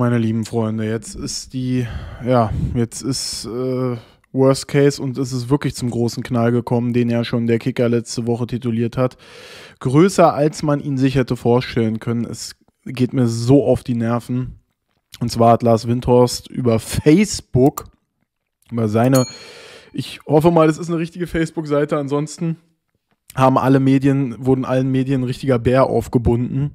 meine lieben Freunde, jetzt ist Worst Case und es ist wirklich zum großen Knall gekommen, den ja schon der Kicker letzte Woche tituliert hat. Größer, als man ihn sich hätte vorstellen können. Es geht mir so auf die Nerven. Und zwar hat Lars Windhorst über Facebook, über seine, ich hoffe mal, das ist eine richtige Facebook-Seite, ansonsten wurden allen Medien ein richtiger Bär aufgebunden.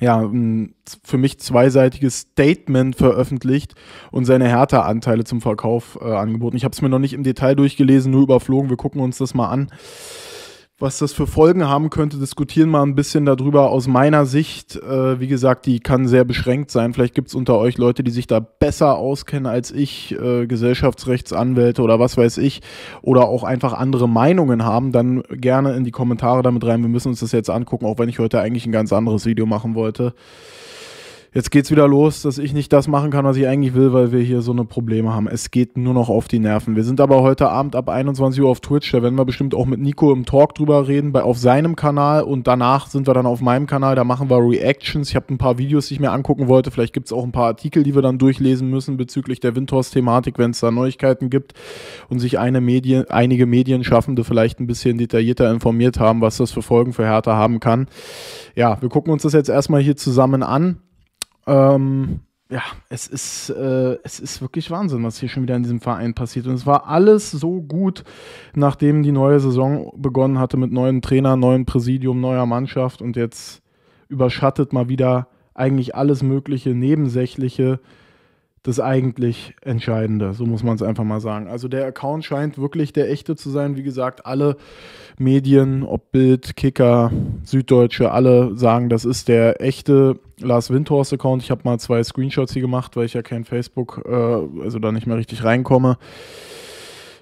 Ja, ein für mich zweiseitiges Statement veröffentlicht und seine Hertha-Anteile zum Verkauf angeboten. Ich habe es mir noch nicht im Detail durchgelesen, nur überflogen. Wir gucken uns das mal an. Was das für Folgen haben könnte, diskutieren mal ein bisschen darüber. Aus meiner Sicht, wie gesagt, die kann sehr beschränkt sein. Vielleicht gibt es unter euch Leute, die sich da besser auskennen als ich, Gesellschaftsrechtsanwälte oder was weiß ich, oder auch einfach andere Meinungen haben, dann gerne in die Kommentare damit rein. Wir müssen uns das jetzt angucken, auch wenn ich heute eigentlich ein ganz anderes Video machen wollte. Jetzt geht's wieder los, dass ich nicht das machen kann, was ich eigentlich will, weil wir hier so eine Probleme haben. Es geht nur noch auf die Nerven. Wir sind aber heute Abend ab 21 Uhr auf Twitch. Da werden wir bestimmt auch mit Nico im Talk drüber reden, auf seinem Kanal. Und danach sind wir dann auf meinem Kanal. Da machen wir Reactions. Ich habe ein paar Videos, die ich mir angucken wollte. Vielleicht gibt's auch ein paar Artikel, die wir dann durchlesen müssen bezüglich der Windhorst-Thematik, wenn es da Neuigkeiten gibt und sich einige Medienschaffende vielleicht ein bisschen detaillierter informiert haben, was das für Folgen für Hertha haben kann. Ja, wir gucken uns das jetzt erstmal hier zusammen an. Ja, es ist wirklich Wahnsinn, was hier schon wieder in diesem Verein passiert. Und es war alles so gut, nachdem die neue Saison begonnen hatte mit neuen Trainern, neuem Präsidium, neuer Mannschaft. Und jetzt überschattet mal wieder eigentlich alles Mögliche, Nebensächliche, das eigentlich Entscheidende. So muss man es einfach mal sagen. Also der Account scheint wirklich der echte zu sein. Wie gesagt, alle Medien, ob Bild, Kicker, Süddeutsche, alle sagen, das ist der echte Lars Windhorst-Account. Ich habe mal 2 Screenshots hier gemacht, weil ich ja kein Facebook, also da nicht mehr richtig reinkomme.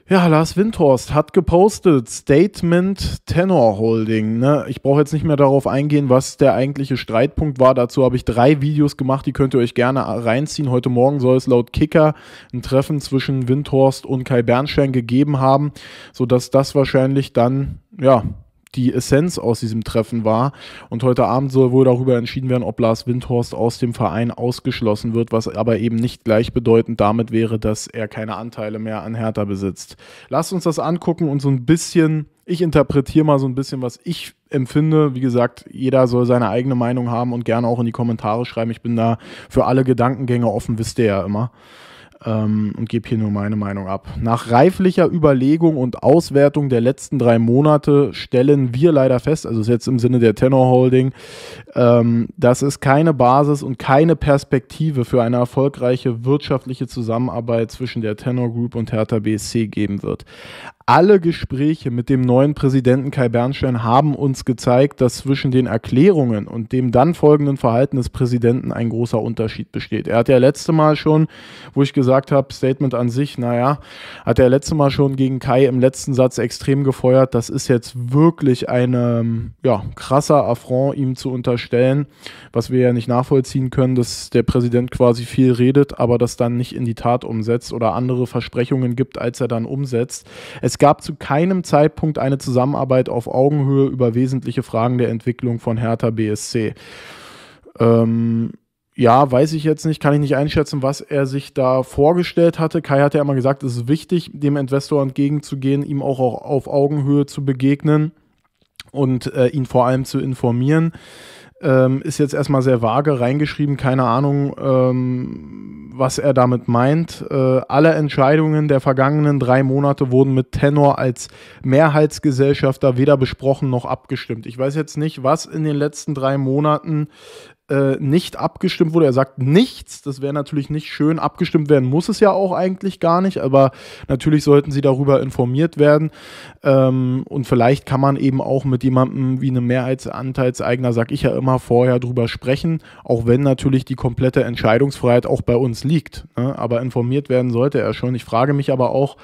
Ja, Lars Windhorst hat gepostet, Statement Tenor Holding. Ne? Ich brauche jetzt nicht mehr darauf eingehen, was der eigentliche Streitpunkt war. Dazu habe ich 3 Videos gemacht, die könnt ihr euch gerne reinziehen. Heute Morgen soll es laut Kicker ein Treffen zwischen Windhorst und Kai Bernstein gegeben haben, sodass das wahrscheinlich dann, ja, die Essenz aus diesem Treffen war. Und heute Abend soll wohl darüber entschieden werden, ob Lars Windhorst aus dem Verein ausgeschlossen wird, was aber eben nicht gleichbedeutend damit wäre, dass er keine Anteile mehr an Hertha besitzt. Lasst uns das angucken und so ein bisschen, ich interpretiere mal so ein bisschen, was ich empfinde. Wie gesagt, jeder soll seine eigene Meinung haben und gerne auch in die Kommentare schreiben. Ich bin da für alle Gedankengänge offen, wisst ihr ja immer. Und gebe hier nur meine Meinung ab. Nach reiflicher Überlegung und Auswertung der letzten 3 Monate stellen wir leider fest, also ist jetzt im Sinne der Tenor Holding, dass es keine Basis und keine Perspektive für eine erfolgreiche wirtschaftliche Zusammenarbeit zwischen der Tenor Group und Hertha BSC geben wird. Alle Gespräche mit dem neuen Präsidenten Kai Bernstein haben uns gezeigt, dass zwischen den Erklärungen und dem dann folgenden Verhalten des Präsidenten ein großer Unterschied besteht. Er hat ja letzte Mal schon, wo ich gesagt habe, Statement an sich, naja, hat er letzte Mal schon gegen Kai im letzten Satz extrem gefeuert. Das ist jetzt wirklich ein krasser Affront, ihm zu unterstellen, was wir ja nicht nachvollziehen können, dass der Präsident quasi viel redet, aber das dann nicht in die Tat umsetzt oder andere Versprechungen gibt, als er dann umsetzt. Es gab zu keinem Zeitpunkt eine Zusammenarbeit auf Augenhöhe über wesentliche Fragen der Entwicklung von Hertha BSC. Ja, weiß ich jetzt nicht, kann ich nicht einschätzen, was er sich da vorgestellt hatte. Kai hat ja immer gesagt, es ist wichtig, dem Investor entgegenzugehen, ihm auch auf Augenhöhe zu begegnen und ihn vor allem zu informieren. Ist jetzt erstmal sehr vage reingeschrieben, keine Ahnung, was er damit meint. Alle Entscheidungen der vergangenen 3 Monate wurden mit Tenor als Mehrheitsgesellschafter weder besprochen noch abgestimmt. Ich weiß jetzt nicht, was in den letzten 3 Monaten nicht abgestimmt wurde. Er sagt nichts, das wäre natürlich nicht schön. Abgestimmt werden muss es ja auch eigentlich gar nicht, aber natürlich sollten sie darüber informiert werden. Und vielleicht kann man eben auch mit jemandem wie einem Mehrheitsanteilseigner, sag ich ja immer, vorher drüber sprechen, auch wenn natürlich die komplette Entscheidungsfreiheit auch bei uns liegt. Ne? Aber informiert werden sollte er schon. Ich frage mich aber auch,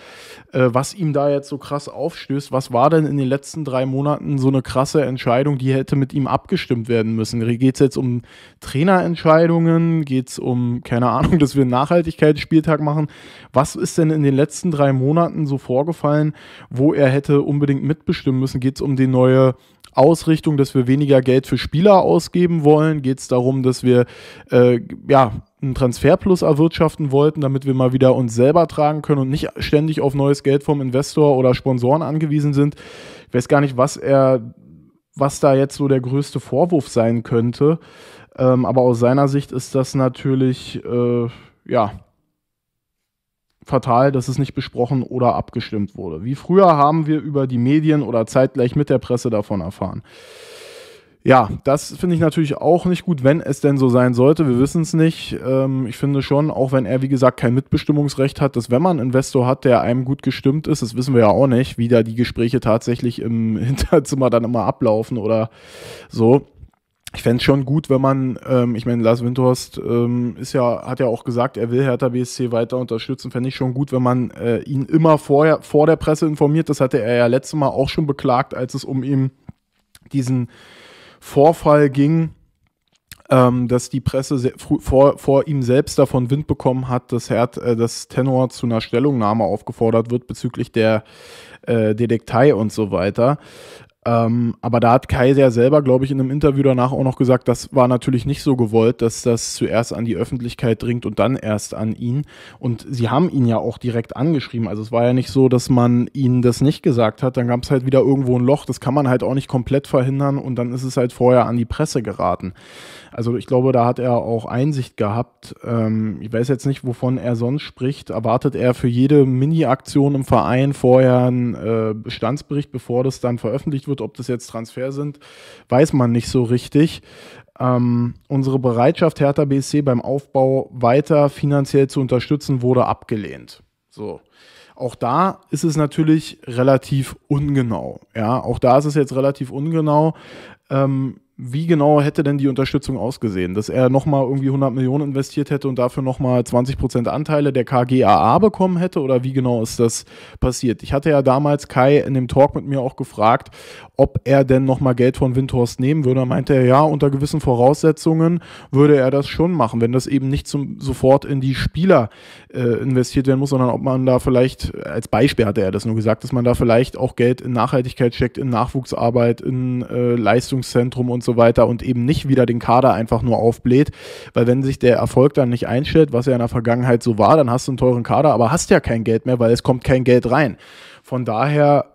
was ihm da jetzt so krass aufstößt. Was war denn in den letzten 3 Monaten so eine krasse Entscheidung, die hätte mit ihm abgestimmt werden müssen? Geht es jetzt um Trainerentscheidungen? Geht es um, keine Ahnung, dass wir einen Nachhaltigkeitsspieltag machen? Was ist denn in den letzten 3 Monaten so vorgefallen, wo er hätte unbedingt mitbestimmen müssen? Geht es um die neue Ausrichtung, dass wir weniger Geld für Spieler ausgeben wollen? Geht es darum, dass wir einen Transferplus erwirtschaften wollten, damit wir mal wieder uns selber tragen können und nicht ständig auf neues Geld vom Investor oder Sponsoren angewiesen sind. Ich weiß gar nicht, was da jetzt so der größte Vorwurf sein könnte. Aber aus seiner Sicht ist das natürlich ja, fatal, dass es nicht besprochen oder abgestimmt wurde. Wie früher haben wir über die Medien oder zeitgleich mit der Presse davon erfahren. Ja, das finde ich natürlich auch nicht gut, wenn es denn so sein sollte. Wir wissen es nicht. Ich finde schon, auch wenn er, wie gesagt, kein Mitbestimmungsrecht hat, dass wenn man einen Investor hat, der einem gut gestimmt ist, das wissen wir ja auch nicht, wie da die Gespräche tatsächlich im Hinterzimmer dann immer ablaufen oder so. Ich fände es schon gut, wenn man, ich meine, Lars Windhorst hat ja auch gesagt, er will Hertha BSC weiter unterstützen. Fände ich schon gut, wenn man ihn immer vor der Presse informiert. Das hatte er ja letztes Mal auch schon beklagt, als es um ihn diesen Vorfall ging, dass die Presse vor ihm selbst davon Wind bekommen hat, dass Tenor zu einer Stellungnahme aufgefordert wird bezüglich der Detektei und so weiter. Aber da hat Kai ja selber, glaube ich, in einem Interview danach auch noch gesagt, das war natürlich nicht so gewollt, dass das zuerst an die Öffentlichkeit dringt und dann erst an ihn. Und sie haben ihn ja auch direkt angeschrieben. Also es war ja nicht so, dass man ihnen das nicht gesagt hat. Dann gab es halt wieder irgendwo ein Loch. Das kann man halt auch nicht komplett verhindern. Und dann ist es halt vorher an die Presse geraten. Also ich glaube, da hat er auch Einsicht gehabt. Ich weiß jetzt nicht, wovon er sonst spricht. Erwartet er für jede Mini-Aktion im Verein vorher einen Bestandsbericht, bevor das dann veröffentlicht wird? Ob das jetzt Transfer sind, weiß man nicht so richtig. Unsere Bereitschaft, Hertha BSC beim Aufbau weiter finanziell zu unterstützen, wurde abgelehnt. So. Auch da ist es natürlich relativ ungenau. Ja, auch da ist es jetzt relativ ungenau. Wie genau hätte denn die Unterstützung ausgesehen? Dass er nochmal irgendwie 100 Millionen investiert hätte und dafür nochmal 20% Anteile der KGaA bekommen hätte? Oder wie genau ist das passiert? Ich hatte ja damals Kai in dem Talk mit mir auch gefragt, ob er denn nochmal Geld von Windhorst nehmen würde. Da meinte er, ja, unter gewissen Voraussetzungen würde er das schon machen, wenn das eben nicht sofort in die Spieler investiert werden muss, sondern ob man da vielleicht, als Beispiel hatte er das nur gesagt, dass man da vielleicht auch Geld in Nachhaltigkeit steckt, in Nachwuchsarbeit, in Leistungszentrum und so weiter und eben nicht wieder den Kader einfach nur aufbläht, weil wenn sich der Erfolg dann nicht einstellt, was ja in der Vergangenheit so war, dann hast du einen teuren Kader, aber hast ja kein Geld mehr, weil es kommt kein Geld rein. Von daher,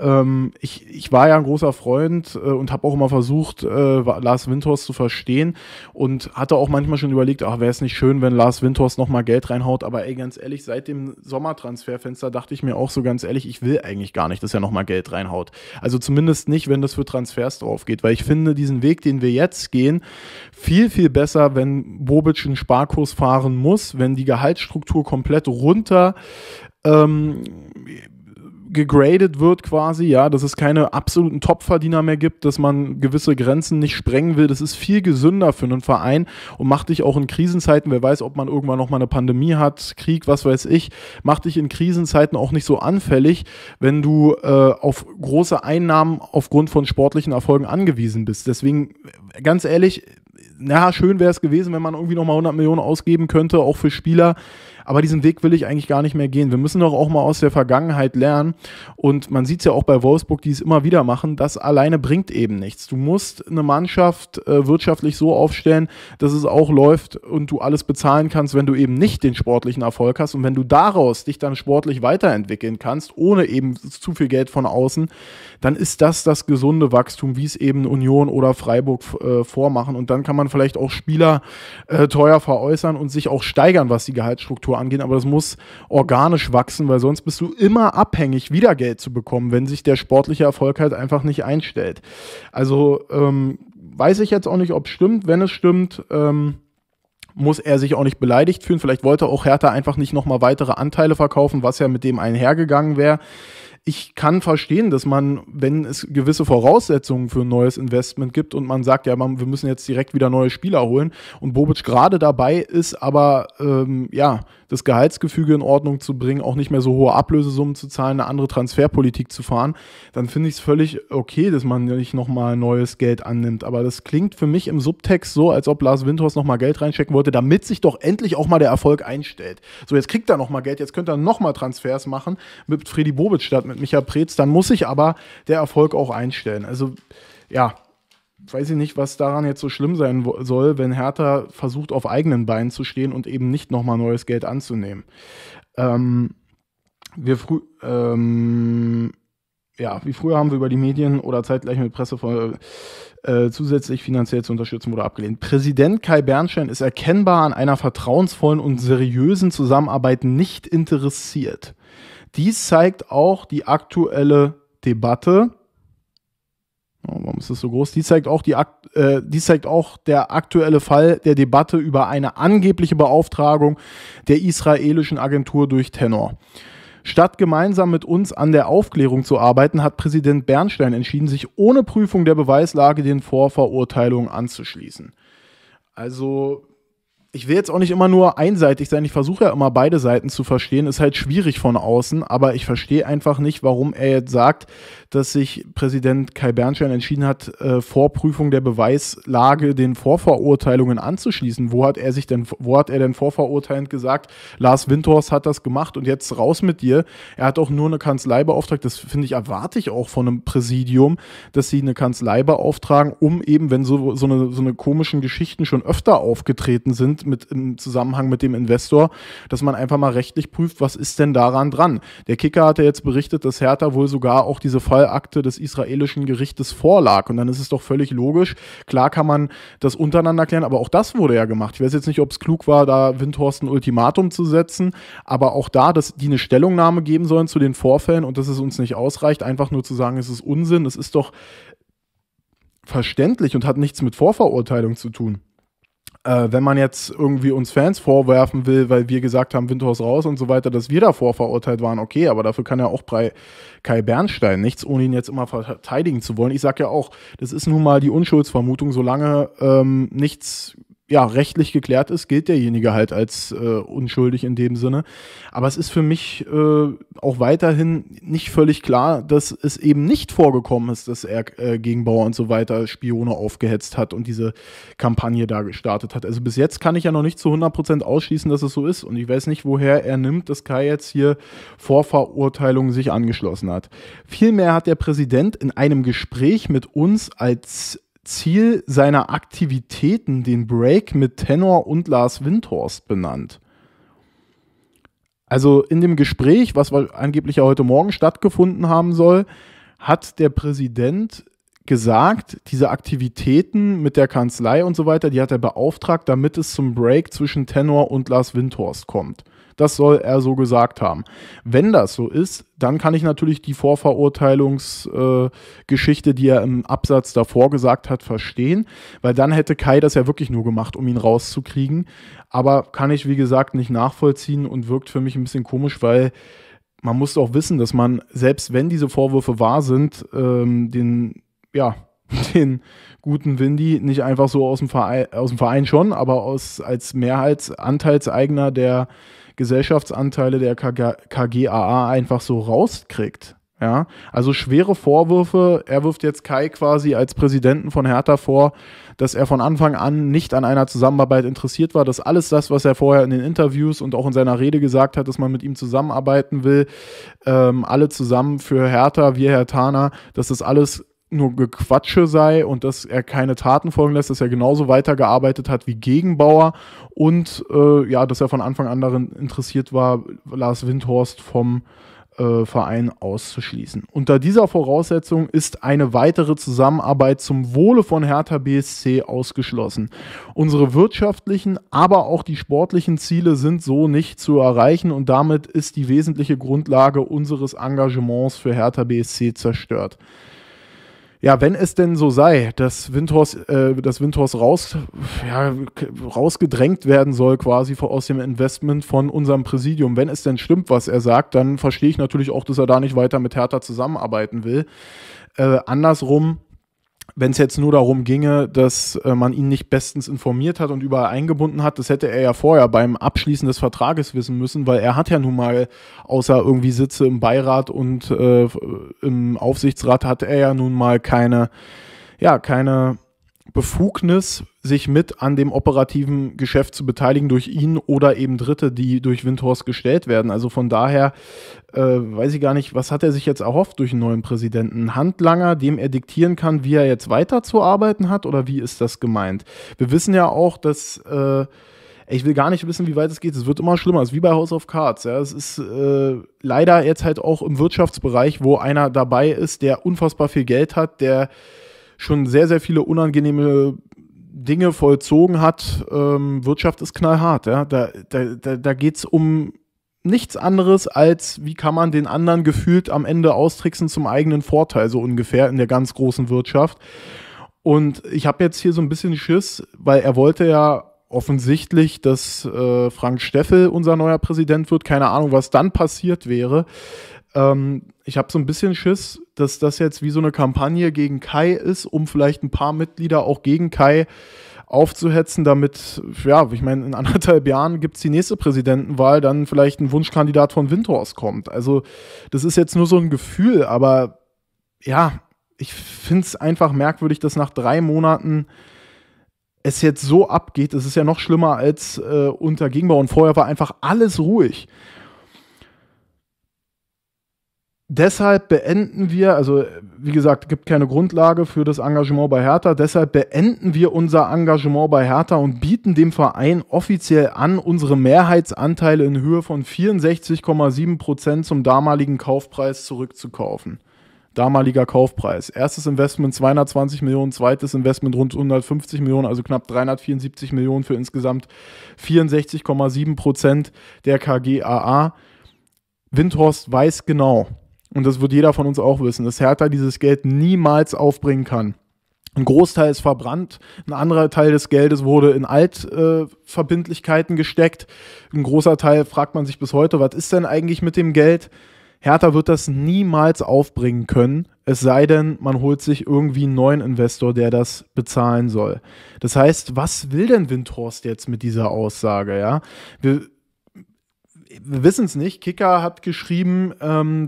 ich war ja ein großer Freund und habe auch immer versucht, Lars Windhorst zu verstehen und hatte auch manchmal schon überlegt, ach, wäre es nicht schön, wenn Lars Windhorst nochmal Geld reinhaut, aber ey, ganz ehrlich, seit dem Sommertransferfenster dachte ich mir auch so ganz ehrlich, ich will eigentlich gar nicht, dass er nochmal Geld reinhaut. Also zumindest nicht, wenn das für Transfers drauf geht, weil ich finde diesen Weg, den wir jetzt gehen, viel, viel besser, wenn Bobic einen Sparkurs fahren muss, wenn die Gehaltsstruktur komplett runter gegradet wird quasi, ja, dass es keine absoluten Topverdiener mehr gibt, dass man gewisse Grenzen nicht sprengen will. Das ist viel gesünder für einen Verein und macht dich auch in Krisenzeiten, wer weiß, ob man irgendwann nochmal eine Pandemie hat, Krieg, was weiß ich, macht dich in Krisenzeiten auch nicht so anfällig, wenn du auf große Einnahmen aufgrund von sportlichen Erfolgen angewiesen bist. Deswegen, ganz ehrlich, na, schön wäre es gewesen, wenn man irgendwie nochmal 100 Millionen ausgeben könnte, auch für Spieler. Aber diesen Weg will ich eigentlich gar nicht mehr gehen. Wir müssen doch auch mal aus der Vergangenheit lernen. Und man sieht es ja auch bei Wolfsburg, die es immer wieder machen, das alleine bringt eben nichts. Du musst eine Mannschaft wirtschaftlich so aufstellen, dass es auch läuft und du alles bezahlen kannst, wenn du eben nicht den sportlichen Erfolg hast. Und wenn du daraus dich dann sportlich weiterentwickeln kannst, ohne eben zu viel Geld von außen, dann ist das das gesunde Wachstum, wie es eben Union oder Freiburg vormachen. Und dann kann man vielleicht auch Spieler teuer veräußern und sich auch steigern, was die Gehaltsstruktur angehen, aber das muss organisch wachsen, weil sonst bist du immer abhängig, wieder Geld zu bekommen, wenn sich der sportliche Erfolg halt einfach nicht einstellt. Also weiß ich jetzt auch nicht, ob es stimmt. Wenn es stimmt, muss er sich auch nicht beleidigt fühlen. Vielleicht wollte auch Hertha einfach nicht nochmal weitere Anteile verkaufen, was ja mit dem einhergegangen wäre. Ich kann verstehen, dass man, wenn es gewisse Voraussetzungen für ein neues Investment gibt und man sagt, ja, wir müssen jetzt direkt wieder neue Spieler holen und Bobic gerade dabei ist, aber ja, das Gehaltsgefüge in Ordnung zu bringen, auch nicht mehr so hohe Ablösesummen zu zahlen, eine andere Transferpolitik zu fahren, dann finde ich es völlig okay, dass man nicht nochmal neues Geld annimmt. Aber das klingt für mich im Subtext so, als ob Lars Windhorst nochmal Geld reinstecken wollte, damit sich doch endlich auch mal der Erfolg einstellt. So, jetzt kriegt er nochmal Geld, jetzt könnte er nochmal Transfers machen mit Fredi Bobic statt mit Micha Preetz, dann muss sich aber der Erfolg auch einstellen. Also ja, weiß ich nicht, was daran jetzt so schlimm sein soll, wenn Hertha versucht, auf eigenen Beinen zu stehen und eben nicht nochmal neues Geld anzunehmen. Wie früher haben wir über die Medien oder zeitgleich mit Presse zusätzlich finanziell zu unterstützen, wurde abgelehnt. Präsident Kai Bernstein ist erkennbar an einer vertrauensvollen und seriösen Zusammenarbeit nicht interessiert. Dies zeigt auch die aktuelle Debatte. Warum ist das so groß? Dies zeigt auch der aktuelle Fall der Debatte über eine angebliche Beauftragung der israelischen Agentur durch Tenor. Statt gemeinsam mit uns an der Aufklärung zu arbeiten, hat Präsident Bernstein entschieden, sich ohne Prüfung der Beweislage den Vorverurteilungen anzuschließen. Also, ich will jetzt auch nicht immer nur einseitig sein, ich versuche ja immer beide Seiten zu verstehen, ist halt schwierig von außen, aber ich verstehe einfach nicht, warum er jetzt sagt, dass sich Präsident Kai Bernstein entschieden hat, vor Prüfung der Beweislage den Vorverurteilungen anzuschließen. Wo hat er denn vorverurteilend gesagt, Lars Windhorst hat das gemacht und jetzt raus mit dir? Er hat auch nur eine Kanzlei beauftragt, das finde ich, erwarte ich auch von einem Präsidium, dass sie eine Kanzlei beauftragen, um eben, wenn so eine komischen Geschichten schon öfter aufgetreten sind, im Zusammenhang mit dem Investor, dass man einfach mal rechtlich prüft, was ist denn daran dran. Der Kicker hat ja jetzt berichtet, dass Hertha wohl sogar auch diese Fallakte des israelischen Gerichtes vorlag. Und dann ist es doch völlig logisch. Klar kann man das untereinander klären, aber auch das wurde ja gemacht. Ich weiß jetzt nicht, ob es klug war, da Windhorst ein Ultimatum zu setzen, aber auch da, dass die eine Stellungnahme geben sollen zu den Vorfällen und dass es uns nicht ausreicht, einfach nur zu sagen, es ist Unsinn, es ist doch verständlich und hat nichts mit Vorverurteilung zu tun. Wenn man jetzt irgendwie uns Fans vorwerfen will, weil wir gesagt haben, Windhorst raus und so weiter, dass wir davor verurteilt waren, okay, aber dafür kann ja auch Kai Bernstein nichts, ohne ihn jetzt immer verteidigen zu wollen. Ich sage ja auch, das ist nun mal die Unschuldsvermutung, solange nichts rechtlich geklärt ist, gilt derjenige halt als unschuldig in dem Sinne. Aber es ist für mich auch weiterhin nicht völlig klar, dass es eben nicht vorgekommen ist, dass er Gegenbauer und so weiter Spione aufgehetzt hat und diese Kampagne da gestartet hat. Also bis jetzt kann ich ja noch nicht zu 100% ausschließen, dass es so ist. Und ich weiß nicht, woher er nimmt, dass Kai jetzt hier Vorverurteilungen sich angeschlossen hat. Vielmehr hat der Präsident in einem Gespräch mit uns als Ziel seiner Aktivitäten den Break mit Tenor und Lars Windhorst benannt. Also in dem Gespräch, was angeblich ja heute Morgen stattgefunden haben soll, hat der Präsident gesagt, diese Aktivitäten mit der Kanzlei und so weiter, die hat er beauftragt, damit es zum Break zwischen Tenor und Lars Windhorst kommt. Das soll er so gesagt haben. Wenn das so ist, dann kann ich natürlich die Vorverurteilungsgeschichte, die er im Absatz davor gesagt hat, verstehen, weil dann hätte Kai das ja wirklich nur gemacht, um ihn rauszukriegen. Aber kann ich, wie gesagt, nicht nachvollziehen und wirkt für mich ein bisschen komisch, weil man muss auch wissen, dass man, selbst wenn diese Vorwürfe wahr sind, den guten Windy nicht einfach so aus dem Verein schon, aber als Mehrheitsanteilseigner der Gesellschaftsanteile der KGaA einfach so rauskriegt. Ja? Also schwere Vorwürfe. Er wirft jetzt Kai quasi als Präsidenten von Hertha vor, dass er von Anfang an nicht an einer Zusammenarbeit interessiert war, dass alles das, was er vorher in den Interviews und auch in seiner Rede gesagt hat, dass man mit ihm zusammenarbeiten will, alle zusammen für Hertha, wir Herthaner, dass das alles nur Gequatsche sei und dass er keine Taten folgen lässt, dass er genauso weitergearbeitet hat wie Gegenbauer und dass er von Anfang an darin interessiert war, Lars Windhorst vom Verein auszuschließen. Unter dieser Voraussetzung ist eine weitere Zusammenarbeit zum Wohle von Hertha BSC ausgeschlossen. Unsere wirtschaftlichen, aber auch die sportlichen Ziele sind so nicht zu erreichen und damit ist die wesentliche Grundlage unseres Engagements für Hertha BSC zerstört. Ja, wenn es denn so sei, dass Windhorst rausgedrängt werden soll quasi aus dem Investment von unserem Präsidium, wenn es denn stimmt, was er sagt, dann verstehe ich natürlich auch, dass er da nicht weiter mit Hertha zusammenarbeiten will. Andersrum, wenn es jetzt nur darum ginge, dass man ihn nicht bestens informiert hat und überall eingebunden hat, das hätte er ja vorher beim Abschließen des Vertrages wissen müssen, weil er hat ja nun mal, außer irgendwie Sitze im Beirat und im Aufsichtsrat, hat er ja nun mal keine Befugnis, sich mit an dem operativen Geschäft zu beteiligen durch ihn oder eben Dritte, die durch Windhorst gestellt werden. Also von daher weiß ich gar nicht, was hat er sich jetzt erhofft durch einen neuen Präsidenten? Einen Handlanger, dem er diktieren kann, wie er jetzt weiterzuarbeiten hat, oder wie ist das gemeint? Wir wissen ja auch, dass ich will gar nicht wissen, wie weit es geht. Es wird immer schlimmer. Es ist wie bei House of Cards. Ja. Es ist leider jetzt halt auch im Wirtschaftsbereich, wo einer dabei ist, der unfassbar viel Geld hat, der schon sehr, sehr viele unangenehme Dinge vollzogen hat. Wirtschaft ist knallhart. Ja. Da geht es um nichts anderes als, wie kann man den anderen gefühlt am Ende austricksen zum eigenen Vorteil, so ungefähr in der ganz großen Wirtschaft. Und ich habe jetzt hier so ein bisschen Schiss, weil er wollte ja offensichtlich, dass Frank Steffel unser neuer Präsident wird. Keine Ahnung, was dann passiert wäre. Ich habe so ein bisschen Schiss, dass das jetzt wie so eine Kampagne gegen Kai ist, um vielleicht ein paar Mitglieder auch gegen Kai aufzuhetzen, damit, ja, ich meine, in 1,5 Jahren gibt es die nächste Präsidentenwahl, dann vielleicht ein Wunschkandidat von Windhorst kommt. Also das ist jetzt nur so ein Gefühl, aber ja, ich finde es einfach merkwürdig, dass nach 3 Monaten es jetzt so abgeht. Es ist ja noch schlimmer als unter Gegenbauer, und vorher war einfach alles ruhig. Deshalb beenden wir, also wie gesagt, es gibt keine Grundlage für das Engagement bei Hertha, deshalb beenden wir unser Engagement bei Hertha und bieten dem Verein offiziell an, unsere Mehrheitsanteile in Höhe von 64,7% zum damaligen Kaufpreis zurückzukaufen. Damaliger Kaufpreis. Erstes Investment 220 Millionen, zweites Investment rund 150 Millionen, also knapp 374 Millionen für insgesamt 64,7% der KGaA. Windhorst weiß genau, und das wird jeder von uns auch wissen, dass Hertha dieses Geld niemals aufbringen kann. Ein Großteil ist verbrannt, ein anderer Teil des Geldes wurde in Altverbindlichkeiten gesteckt. Ein großer Teil, fragt man sich bis heute, was ist denn eigentlich mit dem Geld? Hertha wird das niemals aufbringen können, es sei denn, man holt sich irgendwie einen neuen Investor, der das bezahlen soll. Das heißt, was will denn Windhorst jetzt mit dieser Aussage? Ja? Wir wissen es nicht. Kicker hat geschrieben,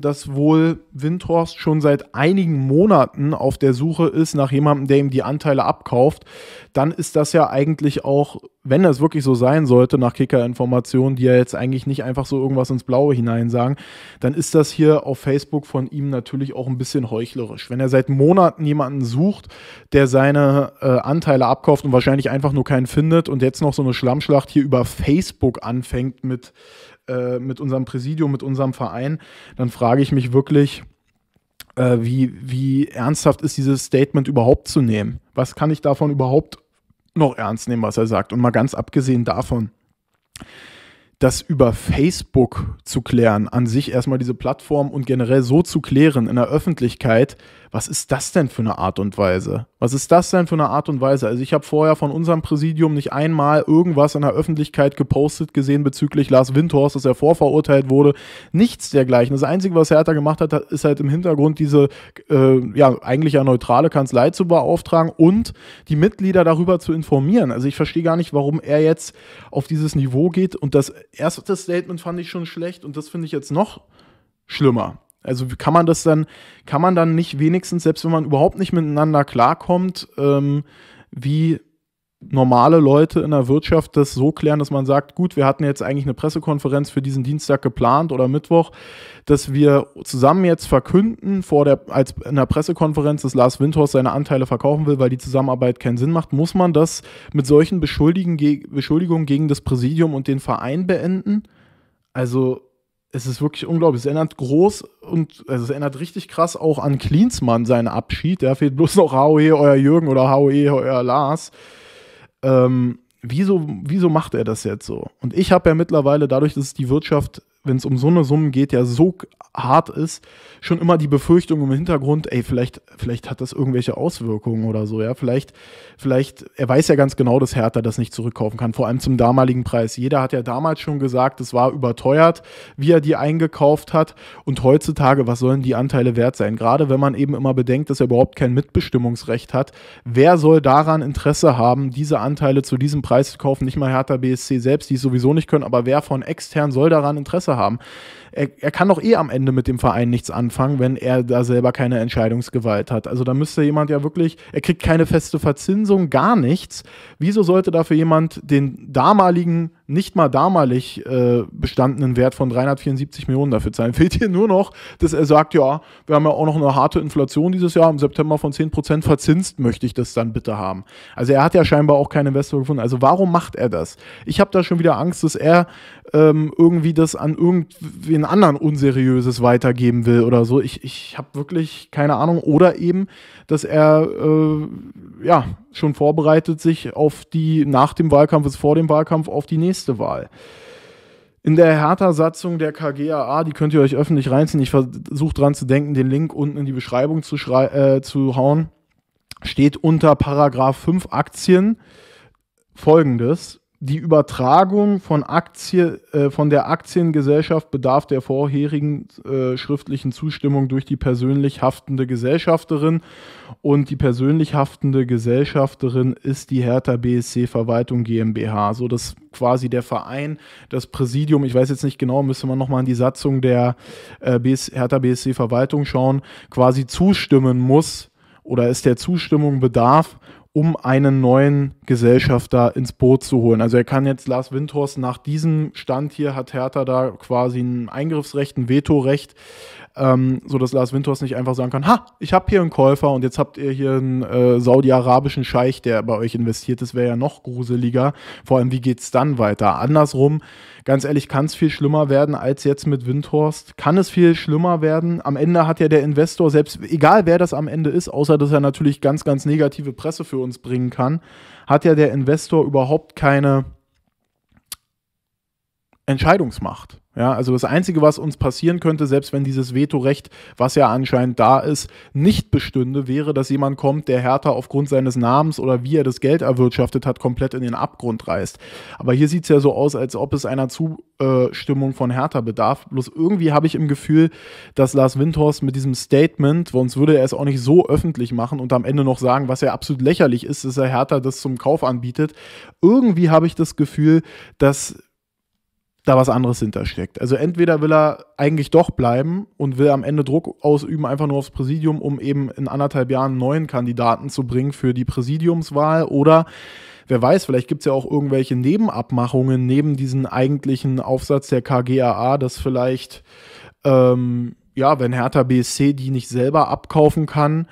dass wohl Windhorst schon seit einigen Monaten auf der Suche ist nach jemandem, der ihm die Anteile abkauft. Dann ist das ja eigentlich auch, wenn es wirklich so sein sollte, nach Kicker-Informationen, die ja jetzt eigentlich nicht einfach so irgendwas ins Blaue hineinsagen, dann ist das hier auf Facebook von ihm natürlich auch ein bisschen heuchlerisch. Wenn er seit Monaten jemanden sucht, der seine Anteile abkauft und wahrscheinlich einfach nur keinen findet und jetzt noch so eine Schlammschlacht hier über Facebook anfängt mit unserem Präsidium, mit unserem Verein, dann frage ich mich wirklich, wie ernsthaft ist dieses Statement überhaupt zu nehmen? Was kann ich davon überhaupt noch ernst nehmen, was er sagt? Und mal ganz abgesehen davon, das über Facebook zu klären, an sich erstmal diese Plattform und generell so zu klären in der Öffentlichkeit, was ist das denn für eine Art und Weise? Was ist das denn für eine Art und Weise? Also ich habe vorher von unserem Präsidium nicht einmal irgendwas in der Öffentlichkeit gepostet gesehen bezüglich Lars Windhorst, dass er vorverurteilt wurde. Nichts dergleichen. Das Einzige, was Hertha gemacht hat, ist halt im Hintergrund diese ja eigentlich ja neutrale Kanzlei zu beauftragen und die Mitglieder darüber zu informieren. Also ich verstehe gar nicht, warum er jetzt auf dieses Niveau geht, und das erste Statement fand ich schon schlecht und das finde ich jetzt noch schlimmer. Also kann man dann nicht wenigstens, selbst wenn man überhaupt nicht miteinander klarkommt, wie normale Leute in der Wirtschaft das so klären, dass man sagt, gut, wir hatten jetzt eigentlich eine Pressekonferenz für diesen Dienstag geplant oder Mittwoch, dass wir zusammen jetzt verkünden, als in der Pressekonferenz, dass Lars Windhorst seine Anteile verkaufen will, weil die Zusammenarbeit keinen Sinn macht. Muss man das mit solchen Beschuldigungen gegen das Präsidium und den Verein beenden? Also es ist wirklich unglaublich. Es ändert richtig krass auch an Klinsmann seinen Abschied. Da fehlt bloß noch HOE, euer Jürgen, oder HOE, euer Lars. Wieso macht er das jetzt so? Und ich habe ja mittlerweile, dadurch, dass die Wirtschaft, wenn es um so eine Summen geht, ja so hart ist, schon immer die Befürchtung im Hintergrund, ey, vielleicht hat das irgendwelche Auswirkungen oder so, ja, vielleicht, er weiß ja ganz genau, dass Hertha das nicht zurückkaufen kann, vor allem zum damaligen Preis. Jeder hat ja damals schon gesagt, es war überteuert, wie er die eingekauft hat, und heutzutage, was sollen die Anteile wert sein? Gerade wenn man eben immer bedenkt, dass er überhaupt kein Mitbestimmungsrecht hat. Wer soll daran Interesse haben, diese Anteile zu diesem Preis zu kaufen? Nicht mal Hertha BSC selbst, die es sowieso nicht können, aber wer von extern soll daran Interesse haben? er kann doch eh am Ende mit dem Verein nichts anfangen, wenn er da selber keine Entscheidungsgewalt hat. Also da müsste jemand ja wirklich, er kriegt keine feste Verzinsung, gar nichts. Wieso sollte dafür jemand den damaligen, nicht mal damalig bestandenen Wert von 374 Millionen dafür zahlen? Fehlt hier nur noch, dass er sagt, ja, wir haben ja auch noch eine harte Inflation dieses Jahr, im September von 10% verzinst möchte ich das dann bitte haben. Also er hat ja scheinbar auch keinen Investor gefunden. Also warum macht er das? Ich habe da schon wieder Angst, dass er irgendwie das an irgendwen anderen Unseriöses weitergeben will oder so. Ich habe wirklich keine Ahnung. Oder eben, dass er ja schon vorbereitet sich auf die, nach dem Wahlkampf ist vor dem Wahlkampf, auf die nächste Wahl. In der Hertha-Satzung der KGaA, die könnt ihr euch öffentlich reinziehen, ich versuche dran zu denken, den Link unten in die Beschreibung zu hauen, steht unter Paragraph 5 Aktien folgendes: Die Übertragung von der Aktiengesellschaft bedarf der vorherigen schriftlichen Zustimmung durch die persönlich haftende Gesellschafterin, und die persönlich haftende Gesellschafterin ist die Hertha BSC Verwaltung GmbH, so dass quasi der Verein, das Präsidium, ich weiß jetzt nicht genau, müsste man nochmal in die Satzung der Hertha BSC Verwaltung schauen, quasi zustimmen muss oder es der Zustimmung bedarf, um einen neuen Gesellschafter ins Boot zu holen. Also er kann jetzt Lars Windhorst nach diesem Stand hier, hat Hertha da quasi ein Eingriffsrecht, ein Vetorecht, sodass Lars Windhorst nicht einfach sagen kann, ha, ich habe hier einen Käufer und jetzt habt ihr hier einen saudi-arabischen Scheich, der bei euch investiert. Das wäre ja noch gruseliger. Vor allem, wie geht es dann weiter? Andersrum, ganz ehrlich, kann es viel schlimmer werden als jetzt mit Windhorst. Kann es viel schlimmer werden? Am Ende hat ja der Investor selbst, egal wer das am Ende ist, außer dass er natürlich ganz, ganz negative Presse für uns bringen kann, hat ja der Investor überhaupt keine Entscheidungsmacht. Ja, also das Einzige, was uns passieren könnte, selbst wenn dieses Vetorecht, was ja anscheinend da ist, nicht bestünde, wäre, dass jemand kommt, der Hertha aufgrund seines Namens oder wie er das Geld erwirtschaftet hat, komplett in den Abgrund reißt. Aber hier sieht es ja so aus, als ob es einer Zustimmung von Hertha bedarf. Bloß irgendwie habe ich im Gefühl, dass Lars Windhorst mit diesem Statement, sonst würde er es auch nicht so öffentlich machen und am Ende noch sagen, was ja absolut lächerlich ist, dass er Hertha das zum Kauf anbietet. Irgendwie habe ich das Gefühl, dass da was anderes hintersteckt. Also entweder will er eigentlich doch bleiben und will am Ende Druck ausüben, einfach nur aufs Präsidium, um eben in 1,5 Jahren einen neuen Kandidaten zu bringen für die Präsidiumswahl, oder wer weiß, vielleicht gibt es ja auch irgendwelche Nebenabmachungen neben diesem eigentlichen Aufsatz der KGaA, dass vielleicht, ja, wenn Hertha BSC die nicht selber abkaufen kann,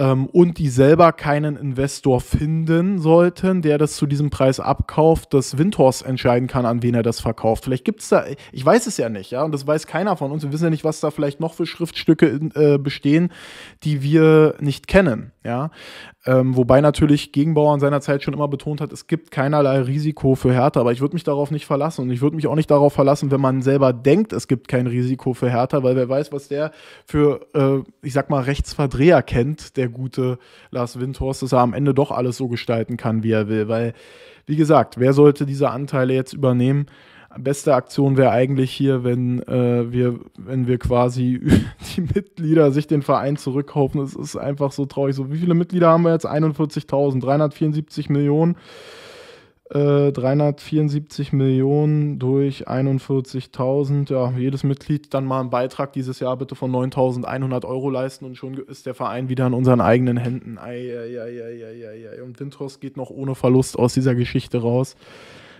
und die selber keinen Investor finden sollten, der das zu diesem Preis abkauft, dass Windhorst entscheiden kann, an wen er das verkauft. Vielleicht gibt es da, ich weiß es ja nicht, ja, und das weiß keiner von uns. Wir wissen ja nicht, was da vielleicht noch für Schriftstücke bestehen, die wir nicht kennen, ja. Wobei natürlich Gegenbauer in seiner Zeit schon immer betont hat, es gibt keinerlei Risiko für Hertha, aber ich würde mich darauf nicht verlassen, und ich würde mich auch nicht darauf verlassen, wenn man selber denkt, es gibt kein Risiko für Hertha, weil wer weiß, was der für, ich sag mal, Rechtsverdreher kennt, der gute Lars Windhorst, dass er am Ende doch alles so gestalten kann, wie er will, weil, wie gesagt, wer sollte diese Anteile jetzt übernehmen? Beste Aktion wäre eigentlich hier, wenn, wenn wir quasi die Mitglieder sich den Verein zurückkaufen. Es ist einfach so traurig. So, wie viele Mitglieder haben wir jetzt? 41.000, 374 Millionen. 374 Millionen durch 41.000. Ja, jedes Mitglied dann mal einen Beitrag dieses Jahr bitte von 9.100 € leisten und schon ist der Verein wieder in unseren eigenen Händen. Und Windhorst geht noch ohne Verlust aus dieser Geschichte raus.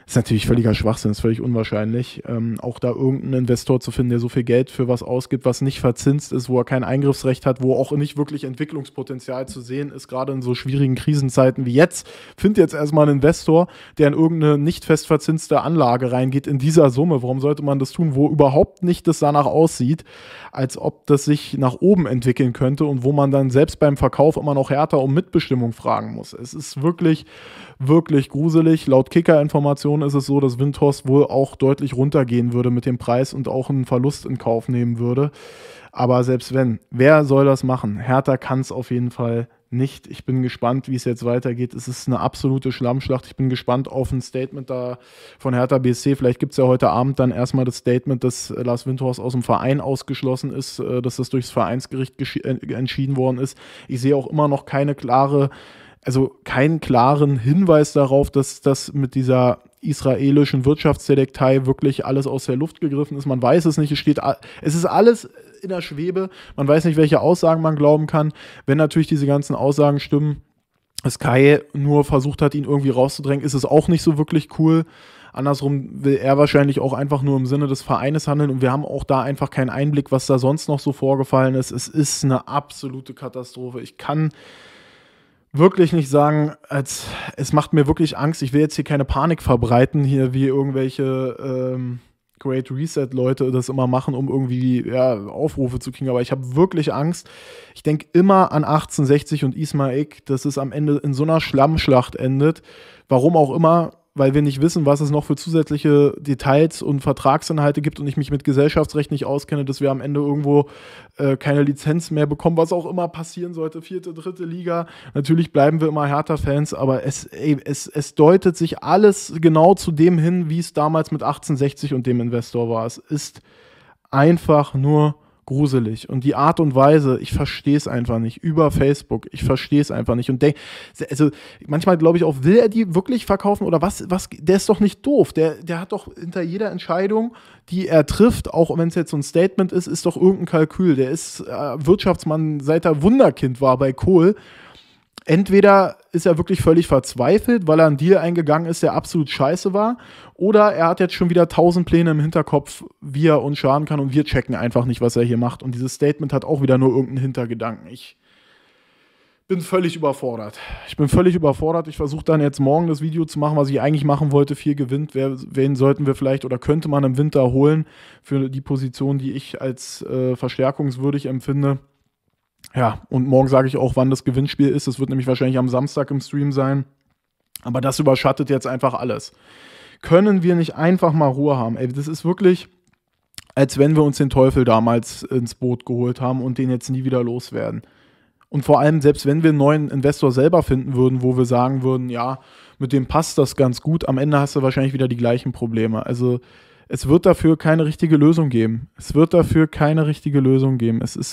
Ist natürlich völliger Schwachsinn, ist völlig unwahrscheinlich, auch da irgendeinen Investor zu finden, der so viel Geld für was ausgibt, was nicht verzinst ist, wo er kein Eingriffsrecht hat, wo auch nicht wirklich Entwicklungspotenzial zu sehen ist, gerade in so schwierigen Krisenzeiten wie jetzt. Find jetzt erstmal einen Investor, der in irgendeine nicht fest verzinste Anlage reingeht in dieser Summe. Warum sollte man das tun, wo überhaupt nicht das danach aussieht, als ob das sich nach oben entwickeln könnte und wo man dann selbst beim Verkauf immer noch härter um Mitbestimmung fragen muss. Es ist wirklich, wirklich gruselig. Laut Kicker-Informationen ist es so, dass Windhorst wohl auch deutlich runtergehen würde mit dem Preis und auch einen Verlust in Kauf nehmen würde. Aber selbst wenn, wer soll das machen? Hertha kann es auf jeden Fall nicht. Ich bin gespannt, wie es jetzt weitergeht. Es ist eine absolute Schlammschlacht. Ich bin gespannt auf ein Statement da von Hertha BSC. Vielleicht gibt es ja heute Abend dann erstmal das Statement, dass Lars Windhorst aus dem Verein ausgeschlossen ist, dass das durchs Vereinsgericht entschieden worden ist. Ich sehe auch immer noch keine klare, also keinen klaren Hinweis darauf, dass das mit dieser israelischen Wirtschaftsdetektei wirklich alles aus der Luft gegriffen ist. Man weiß es nicht, es ist alles in der Schwebe, man weiß nicht, welche Aussagen man glauben kann. Wenn natürlich diese ganzen Aussagen stimmen, dass Kai nur versucht hat, ihn irgendwie rauszudrängen, ist es auch nicht so wirklich cool. Andersrum will er wahrscheinlich auch einfach nur im Sinne des Vereines handeln und wir haben auch da einfach keinen Einblick, was da sonst noch so vorgefallen ist. Es ist eine absolute Katastrophe. Ich kann wirklich nicht sagen, es macht mir wirklich Angst. Ich will jetzt hier keine Panik verbreiten, hier wie irgendwelche Great Reset-Leute das immer machen, um irgendwie Aufrufe zu kriegen. Aber ich habe wirklich Angst. Ich denke immer an 1860 und Ismaik, dass es am Ende in so einer Schlammschlacht endet. Warum auch immer, weil wir nicht wissen, was es noch für zusätzliche Details und Vertragsinhalte gibt und ich mich mit Gesellschaftsrecht nicht auskenne, dass wir am Ende irgendwo keine Lizenz mehr bekommen, was auch immer passieren sollte, 4., 3. Liga. Natürlich bleiben wir immer Hertha-Fans, aber es deutet sich alles genau zu dem hin, wie es damals mit 1860 und dem Investor war. Es ist einfach nur gruselig. Und die Art und Weise, ich verstehe es einfach nicht. Über Facebook, ich verstehe es einfach nicht. Und also manchmal glaube ich auch, will er die wirklich verkaufen oder was? Der ist doch nicht doof. Der hat doch hinter jeder Entscheidung, die er trifft, auch wenn es jetzt so ein Statement ist doch irgendein Kalkül. Der ist Wirtschaftsmann, seit er Wunderkind war bei Kohl. Entweder ist er wirklich völlig verzweifelt, weil er einen Deal eingegangen ist, der absolut scheiße war, oder er hat jetzt schon wieder 1000 Pläne im Hinterkopf, wie er uns schaden kann und wir checken einfach nicht, was er hier macht. Und dieses Statement hat auch wieder nur irgendeinen Hintergedanken. Ich bin völlig überfordert. Ich versuche dann jetzt morgen das Video zu machen, was ich eigentlich machen wollte. 4 gewinnt. Wen sollten wir vielleicht oder könnte man im Winter holen für die Position, die ich als verstärkungswürdig empfinde? Ja, und morgen sage ich auch, wann das Gewinnspiel ist. Das wird nämlich wahrscheinlich am Samstag im Stream sein. Aber das überschattet jetzt einfach alles. Können wir nicht einfach mal Ruhe haben? Ey, das ist wirklich, als wenn wir uns den Teufel damals ins Boot geholt haben und den jetzt nie wieder loswerden. Und vor allem, selbst wenn wir einen neuen Investor selber finden würden, wo wir sagen würden, ja, mit dem passt das ganz gut, am Ende hast du wahrscheinlich wieder die gleichen Probleme. Also es wird dafür keine richtige Lösung geben. Es ist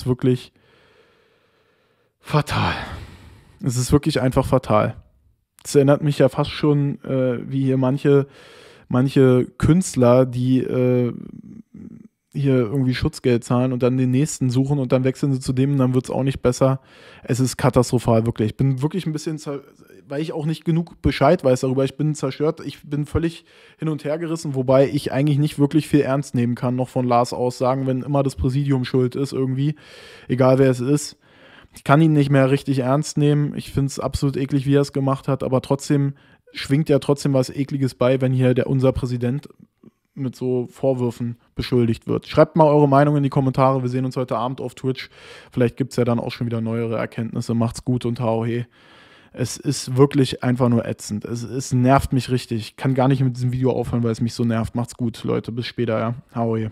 wirklich fatal. Es ist wirklich einfach fatal. Das erinnert mich ja fast schon, wie hier manche Künstler, die hier irgendwie Schutzgeld zahlen und dann den nächsten suchen und dann wechseln sie zu dem und dann wird es auch nicht besser. Es ist katastrophal, wirklich. Ich bin wirklich ein bisschen, weil ich auch nicht genug Bescheid weiß darüber, ich bin zerstört, ich bin völlig hin und her gerissen, wobei ich eigentlich nicht wirklich viel ernst nehmen kann, noch von Lars Aussagen, wenn immer das Präsidium schuld ist irgendwie, egal wer es ist. Ich kann ihn nicht mehr richtig ernst nehmen. Ich finde es absolut eklig, wie er es gemacht hat. Aber trotzdem schwingt ja trotzdem was Ekliges bei, wenn hier unser Präsident mit so Vorwürfen beschuldigt wird. Schreibt mal eure Meinung in die Kommentare. Wir sehen uns heute Abend auf Twitch. Vielleicht gibt es ja dann auch schon wieder neuere Erkenntnisse. Macht's gut und hau he. Es ist wirklich einfach nur ätzend. Es nervt mich richtig. Ich kann gar nicht mit diesem Video aufhören, weil es mich so nervt. Macht's gut, Leute. Bis später. Ja. Hau he.